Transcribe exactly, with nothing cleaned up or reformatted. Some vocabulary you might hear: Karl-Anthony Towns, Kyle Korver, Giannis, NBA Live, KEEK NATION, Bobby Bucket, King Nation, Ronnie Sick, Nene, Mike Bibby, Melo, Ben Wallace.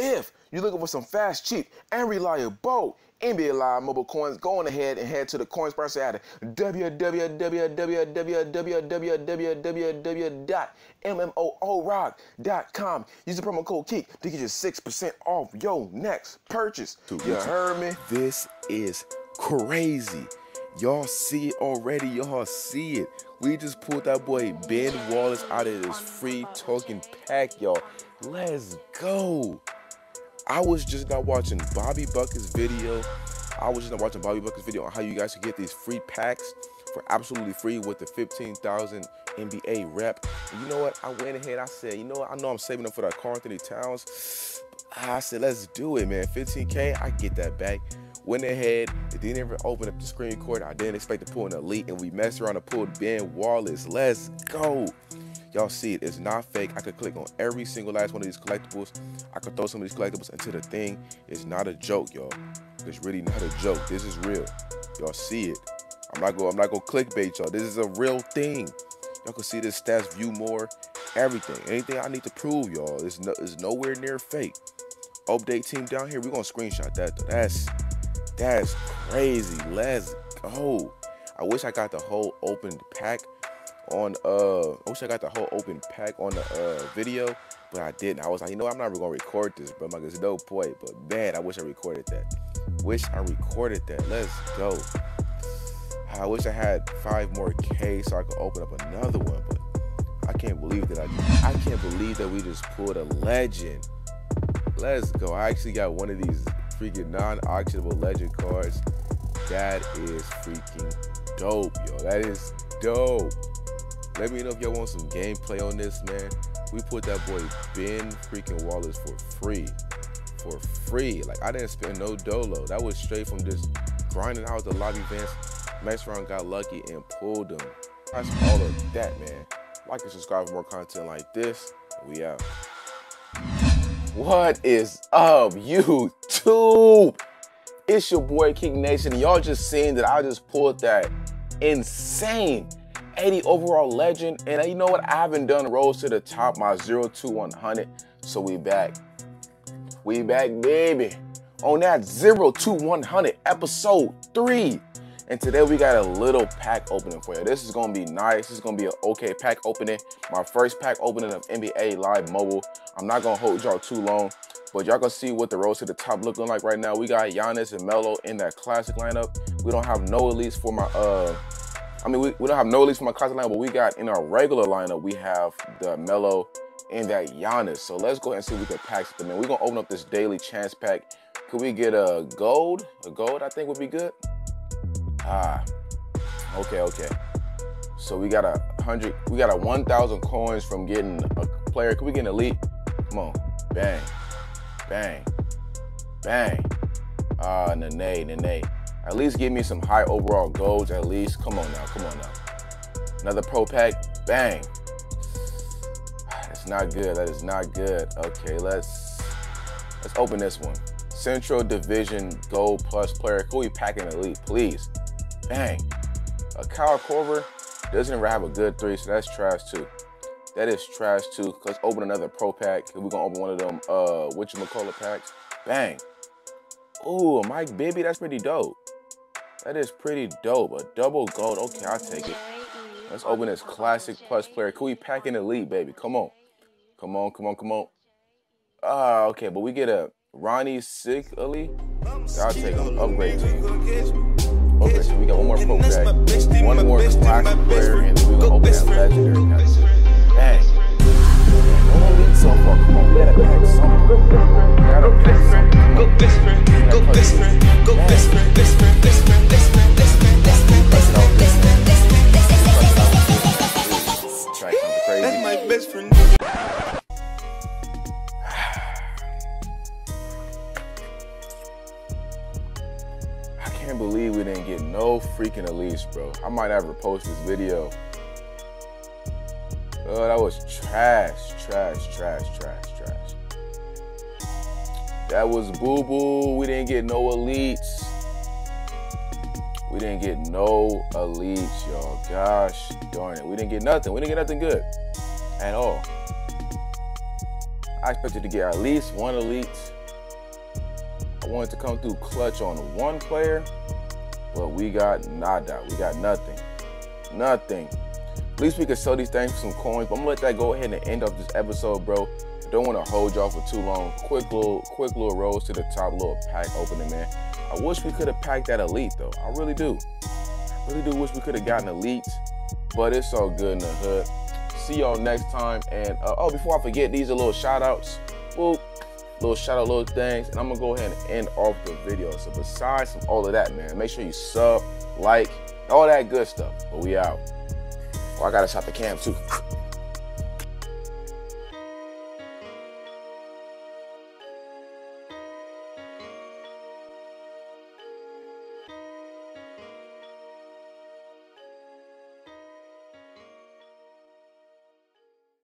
If you're looking for some fast, cheap, and reliable N B A Live mobile coins, go on ahead and head to the coin sponsor at w w w dot m m o rock dot com. Use the promo code KEEK to get your six percent off your next purchase. You heard me? This is crazy. Y'all see it already. Y'all see it. We just pulled that boy Ben Wallace out of this free token pack, y'all. Let's go. I was just now watching Bobby Bucket's video. I was just now watching Bobby Bucket's video on how you guys can get these free packs for absolutely free with the fifteen thousand N B A rep. And you know what? I went ahead. I said, you know what? I know I'm saving up for that Karl-Anthony Towns. I said, let's do it, man. fifteen K, I get that back. Went ahead, it didn't even open up the screen record. I didn't expect to pull an elite, and we messed around and pulled Ben Wallace. Let's go. Y'all see it, it's not fake. I could click on every single last one of these collectibles. I could throw some of these collectibles into the thing. It's not a joke, y'all. It's really not a joke. This is real. Y'all see it. I'm not gonna, I'm not gonna clickbait y'all. This is a real thing. Y'all can see this stats, view more, everything. Anything I need to prove, y'all, it's, no, it's nowhere near fake. Update team down here, we're gonna screenshot that though. That's That's crazy. Let's go. I wish I got the whole open pack on uh I wish I got the whole open pack on the uh video, but I didn't. I was like, you know what? I'm not gonna record this, but I'm like, there's no point. But man, I wish I recorded that. Wish I recorded that. Let's go. I wish I had five more K so I could open up another one, but I can't believe that I I can't believe that we just pulled a legend. Let's go. I actually got one of these freaking non-auctionable legend cards. That is freaking dope, yo. That is dope. Let me know if y'all want some gameplay on this, man. We put that boy Ben freaking Wallace for free. For free. Like, I didn't spend no dolo. That was straight from just grinding out the lobby events. Messed around, got lucky, and pulled them. That's all of that, man. Like and subscribe for more content like this. We out. What is up, YouTube? It's your boy King Nation. Y'all just seen that I just pulled that insane eighty overall legend. And you know what? I haven't done rolls to the top, my zero to one hundred. So we back. We back, baby. On that zero to one hundred, episode three. And today we got a little pack opening for you. This is gonna be nice. This is gonna be an okay pack opening. My first pack opening of N B A Live Mobile. I'm not gonna hold y'all too long, but y'all gonna see what the roads to the top looking like right now. We got Giannis and Melo in that classic lineup. We don't have no elites for my, uh, I mean, we, we don't have no elites for my classic lineup, but we got in our regular lineup, we have the Melo and that Giannis. So let's go ahead and see what the packs are. Man, we're gonna open up this daily chance pack. Could we get a gold? A gold, I think would be good. Ah, okay, okay. So we got a hundred, we got a one thousand coins from getting a player. Can we get an elite? Come on, bang, bang, bang. Ah, Nene, Nene. At least give me some high overall golds, at least. Come on now, come on now. Another pro pack, bang. That's not good, that is not good. Okay, let's, let's open this one. Central Division Gold Plus player. Can we pack an elite, please? Bang. A Kyle Korver doesn't ever have a good three, so that's trash too. That is trash too. Let's open another pro pack. We're gonna open one of them uh whatchamacallit packs. Bang. Ooh, Mike Bibby, that's pretty dope. That is pretty dope. A double gold. Okay, I'll take it. Let's open this classic plus player. Can we pack an elite, baby? Come on. Come on, come on, come on. Ah, uh, okay, but we get a Ronnie Sick elite. I'll take him. Upgrade team. Okay, so we got one more pro pack, one more classic player, and then we gonna open that legendary. Dang. No elite so far. Come on, we gotta pack something. We gotta pack something. Go best friend, go best friend, go best friend, best friend, best friend, best friend, best friend, best friend, best friend, best friend, best friend, best friend, best friend, best friend, best I can't believe we didn't get no freaking elites, bro. I might have to post this video. Oh, that was trash, trash, trash, trash, trash. That was boo-boo. We didn't get no elites. We didn't get no elites, y'all. Gosh darn it. We didn't get nothing. We didn't get nothing good at all. I expected to get at least one elite. I wanted to come through clutch on one player, but we got nada. We got nothing. Nothing. At least we could sell these things for some coins, but I'm gonna let that go ahead and end up this episode, bro. Don't want to hold y'all for too long. Quick little, quick little rolls to the top, little pack opening, man. I wish we could have packed that elite, though. I really do. I really do wish we could have gotten elite, but it's all good in the hood. See y'all next time. And uh, oh, before I forget, these are little shout outs. Boop, little shout out, little things. And I'm gonna go ahead and end off the video. So besides from all of that, man, make sure you sub, like, all that good stuff. But we out. Oh, I gotta shot the cam too.